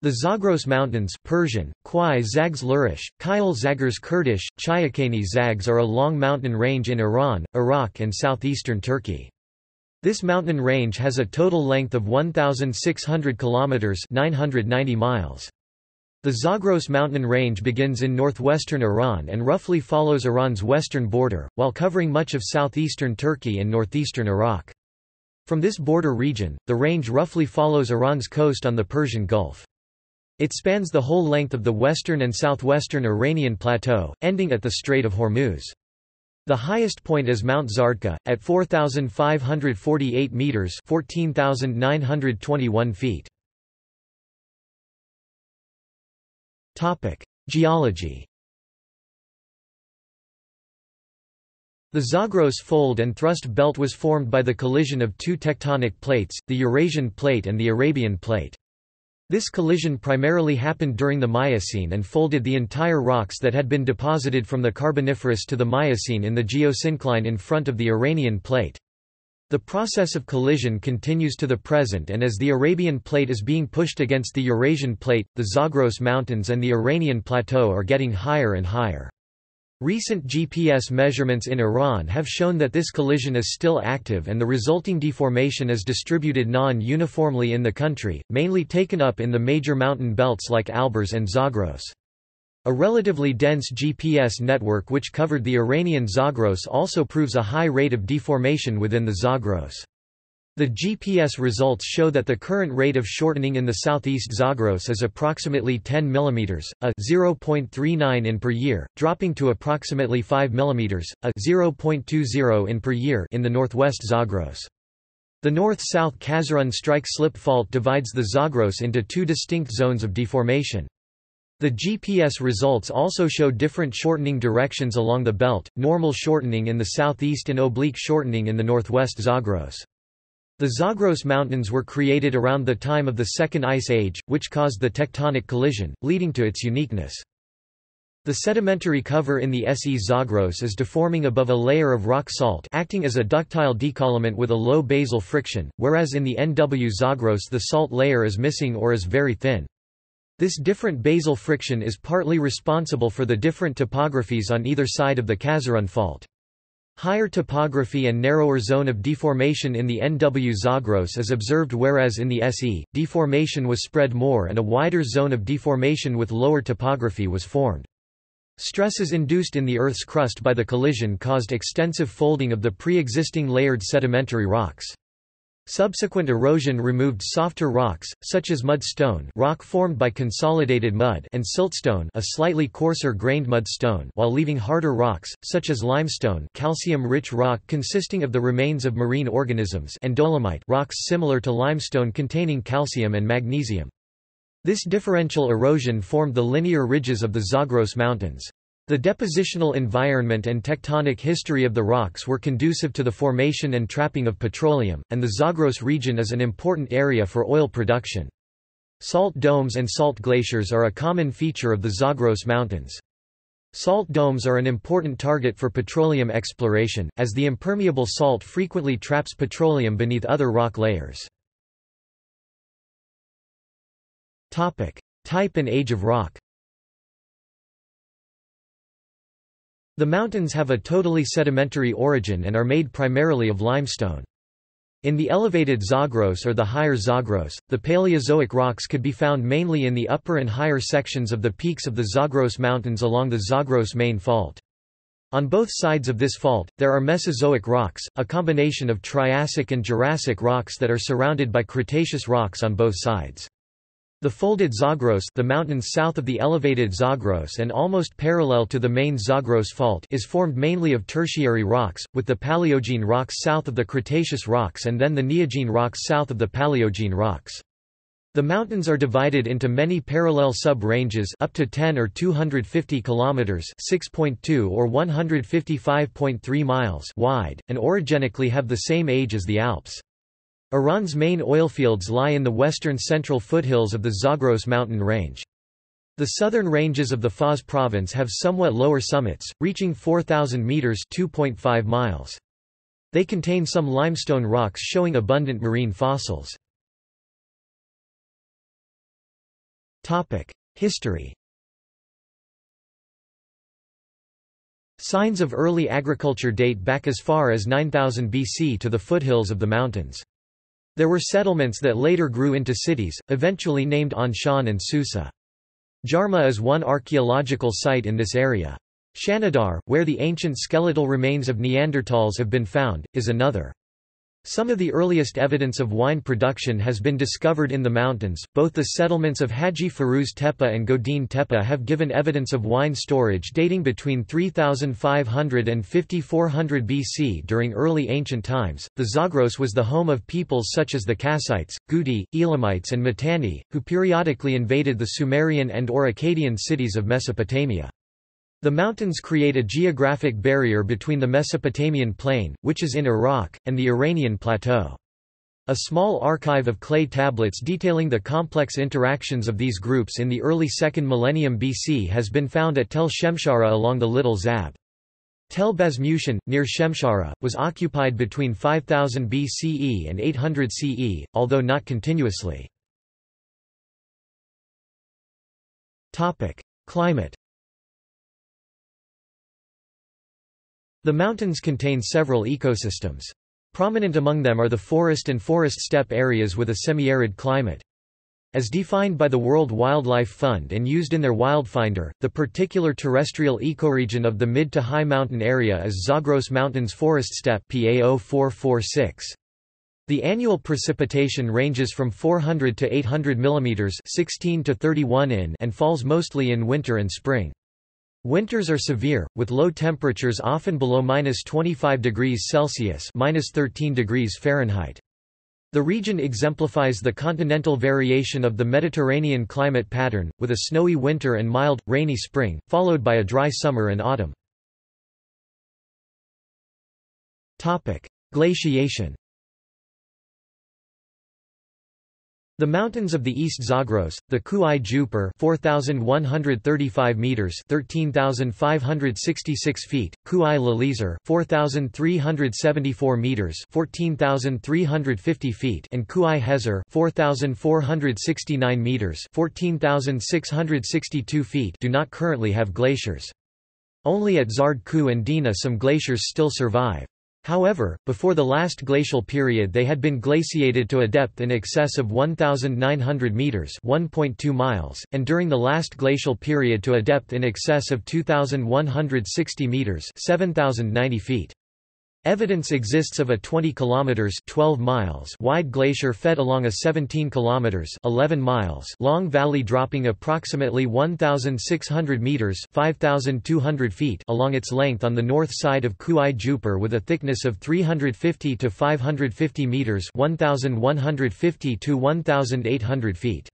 The Zagros Mountains Persian, Kwai Zags Lurish, Kail Zagers Kurdish, Chayakani Zags are a long mountain range in Iran, Iraq and southeastern Turkey. This mountain range has a total length of 1,600 kilometers (990 miles). The Zagros mountain range begins in northwestern Iran and roughly follows Iran's western border, while covering much of southeastern Turkey and northeastern Iraq. From this border region, the range roughly follows Iran's coast on the Persian Gulf. It spans the whole length of the western and southwestern Iranian Plateau, ending at the Strait of Hormuz. The highest point is Mount Zardkuh, at 4,548 metres (14,921 feet). Geology. The Zagros Fold and Thrust Belt was formed by the collision of two tectonic plates, the Eurasian Plate and the Arabian Plate. This collision primarily happened during the Miocene and folded the entire rocks that had been deposited from the Carboniferous to the Miocene in the geosyncline in front of the Iranian Plate. The process of collision continues to the present, and as the Arabian Plate is being pushed against the Eurasian Plate, the Zagros Mountains and the Iranian Plateau are getting higher and higher. Recent GPS measurements in Iran have shown that this collision is still active and the resulting deformation is distributed non-uniformly in the country, mainly taken up in the major mountain belts like Alborz and Zagros. A relatively dense GPS network which covered the Iranian Zagros also proves a high rate of deformation within the Zagros. The GPS results show that the current rate of shortening in the southeast Zagros is approximately 10 mm, a 0.39 in per year, dropping to approximately 5 mm, a 0.20 in per year in the northwest Zagros. The north-south Kazerun strike-slip fault divides the Zagros into two distinct zones of deformation. The GPS results also show different shortening directions along the belt, normal shortening in the southeast and oblique shortening in the northwest Zagros. The Zagros Mountains were created around the time of the Second Ice Age, which caused the tectonic collision, leading to its uniqueness. The sedimentary cover in the SE Zagros is deforming above a layer of rock salt, acting as a ductile decollement with a low basal friction, whereas in the NW Zagros the salt layer is missing or is very thin. This different basal friction is partly responsible for the different topographies on either side of the Kazerun fault. Higher topography and narrower zone of deformation in the NW Zagros is observed, whereas in the SE, deformation was spread more and a wider zone of deformation with lower topography was formed. Stresses induced in the Earth's crust by the collision caused extensive folding of the pre-existing layered sedimentary rocks. Subsequent erosion removed softer rocks, such as mudstone, rock formed by consolidated mud, and siltstone, a slightly coarser-grained mudstone, while leaving harder rocks, such as limestone, calcium-rich rock consisting of the remains of marine organisms, and dolomite, rocks similar to limestone containing calcium and magnesium. This differential erosion formed the linear ridges of the Zagros Mountains. The depositional environment and tectonic history of the rocks were conducive to the formation and trapping of petroleum, and the Zagros region is an important area for oil production. Salt domes and salt glaciers are a common feature of the Zagros Mountains. Salt domes are an important target for petroleum exploration, as the impermeable salt frequently traps petroleum beneath other rock layers. Type and age of rock. The mountains have a totally sedimentary origin and are made primarily of limestone. In the elevated Zagros or the higher Zagros, the Paleozoic rocks could be found mainly in the upper and higher sections of the peaks of the Zagros Mountains along the Zagros main fault. On both sides of this fault, there are Mesozoic rocks, a combination of Triassic and Jurassic rocks that are surrounded by Cretaceous rocks on both sides. The folded Zagros, the mountains south of the elevated Zagros and almost parallel to the main Zagros fault, is formed mainly of tertiary rocks, with the Paleogene rocks south of the Cretaceous rocks and then the Neogene rocks south of the Paleogene rocks. The mountains are divided into many parallel sub-ranges up to 10 or 250 kilometers (6.2 or 155.3 miles) wide, and orogenically have the same age as the Alps. Iran's main oilfields lie in the western central foothills of the Zagros mountain range. The southern ranges of the Fars province have somewhat lower summits, reaching 4,000 meters (2.5 miles). They contain some limestone rocks showing abundant marine fossils. History. Signs of early agriculture date back as far as 9000 BC to the foothills of the mountains. There were settlements that later grew into cities, eventually named Anshan and Susa. Jarma is one archaeological site in this area. Shanidar, where the ancient skeletal remains of Neanderthals have been found, is another. Some of the earliest evidence of wine production has been discovered in the mountains. Both the settlements of Haji Firuz Tepe and Godin Tepe have given evidence of wine storage dating between 3500 and 5400 BC during early ancient times. The Zagros was the home of peoples such as the Kassites, Gudi, Elamites, and Mitanni, who periodically invaded the Sumerian and/or Akkadian cities of Mesopotamia. The mountains create a geographic barrier between the Mesopotamian plain, which is in Iraq, and the Iranian Plateau. A small archive of clay tablets detailing the complex interactions of these groups in the early 2nd millennium BC has been found at Tel Shemshara along the Little Zab. Tel Bazmushan, near Shemshara, was occupied between 5000 BCE and 800 CE, although not continuously. Climate. The mountains contain several ecosystems. Prominent among them are the forest and forest steppe areas with a semi-arid climate. As defined by the World Wildlife Fund and used in their Wildfinder, the particular terrestrial ecoregion of the mid to high mountain area is Zagros Mountains Forest Steppe PAO446. The annual precipitation ranges from 400 to 800 mm 16 to 31 in and falls mostly in winter and spring. Winters are severe, with low temperatures often below -25 degrees Celsius (-13 degrees Fahrenheit). The region exemplifies the continental variation of the Mediterranean climate pattern, with a snowy winter and mild, rainy spring, followed by a dry summer and autumn. Glaciation. The mountains of the East Zagros, the Kuai Jupar 4135 meters, 13566 feet, Kuai Lalizer 4374 meters, 14350 feet, and Kuai Hezer 4469 meters, 14662 feet do not currently have glaciers. Only at Zardkuh and Dina some glaciers still survive. However, before the last glacial period they had been glaciated to a depth in excess of 1,900 metres 1.2 miles, and during the last glacial period to a depth in excess of 2,160 metres 7,090 feet. Evidence exists of a 20 kilometers 12 miles wide glacier fed along a 17 kilometers 11 miles long valley dropping approximately 1600 meters 5200 feet along its length on the north side of Kuai Jupar with a thickness of 350 to 550 meters 1150 to 1800 feet.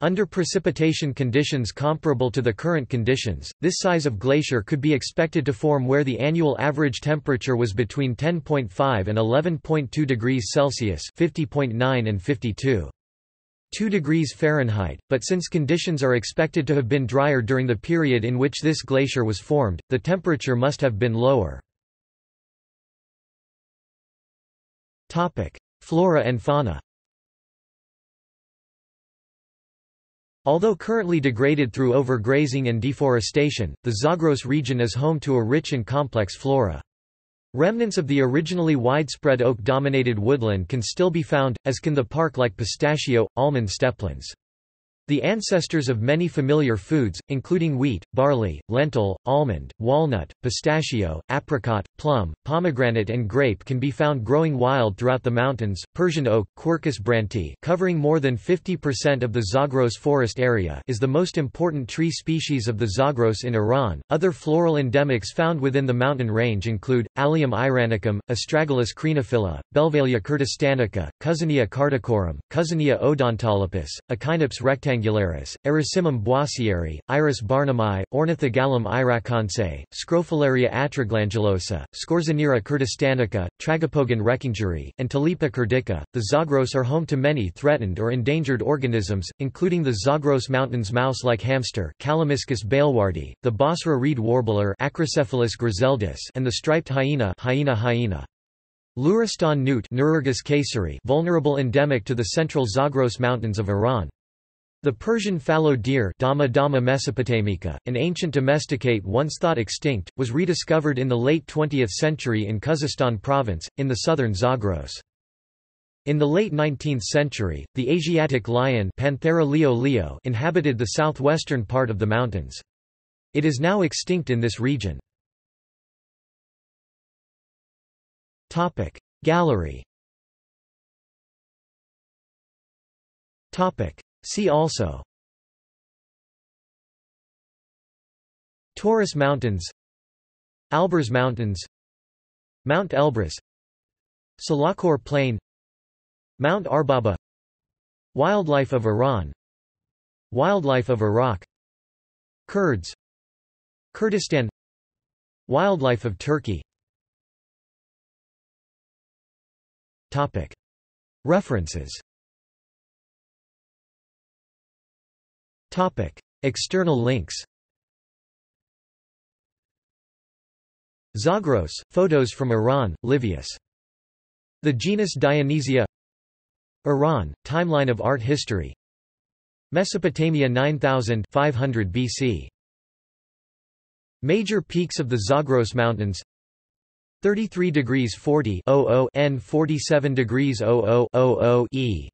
Under precipitation conditions comparable to the current conditions, this size of glacier could be expected to form where the annual average temperature was between 10.5 and 11.2 degrees Celsius (50.9 and 52.2 degrees Fahrenheit), but since conditions are expected to have been drier during the period in which this glacier was formed, the temperature must have been lower. Flora and fauna. Although currently degraded through overgrazing and deforestation, the Zagros region is home to a rich and complex flora. Remnants of the originally widespread oak-dominated woodland can still be found, as can the park-like pistachio, almond steppelins. The ancestors of many familiar foods, including wheat, barley, lentil, almond, walnut, pistachio, apricot, plum, pomegranate and grape can be found growing wild throughout the mountains. Persian oak, Quercus brantii, covering more than 50% of the Zagros forest area, is the most important tree species of the Zagros in Iran. Other floral endemics found within the mountain range include Allium iranicum, Astragalus crenophylla, Belvalia kurdistanica, Cousinia cardicorum, Cousinia odontolopus, Echinopsis rectangularis, Erisimum boisieri, Iris barnumi, Ornithogalum iraconsae, Scrophularia atraglandulosa, Scorzonera kurdistanica, Tragopogon reckingeri, and Tulipa curdica. The Zagros are home to many threatened or endangered organisms, including the Zagros Mountains mouse-like hamster, Calamiscus balewardi, the Basra reed warbler, Acrocephalus griseldus, and the striped hyena, Hyena. Luristan newt, Nururgus caesari, vulnerable endemic to the central Zagros Mountains of Iran. The Persian fallow deer, an ancient domesticate once thought extinct, was rediscovered in the late 20th century in Khuzestan province, in the southern Zagros. In the late 19th century, the Asiatic lion inhabited the southwestern part of the mountains. It is now extinct in this region. Gallery. See also: Taurus Mountains, Alborz Mountains, Mount Elbrus, Salakor Plain, Mount Arbaba, Wildlife of Iran, Wildlife of Iraq, Kurds, Kurdistan, Wildlife of Turkey. Topic. References. Topic. External links. Zagros, photos from Iran, Livius. The genus Dionysia. Iran, timeline of art history. Mesopotamia 9500 BC. Major peaks of the Zagros Mountains. 33°40'00 N 47°00'00 E.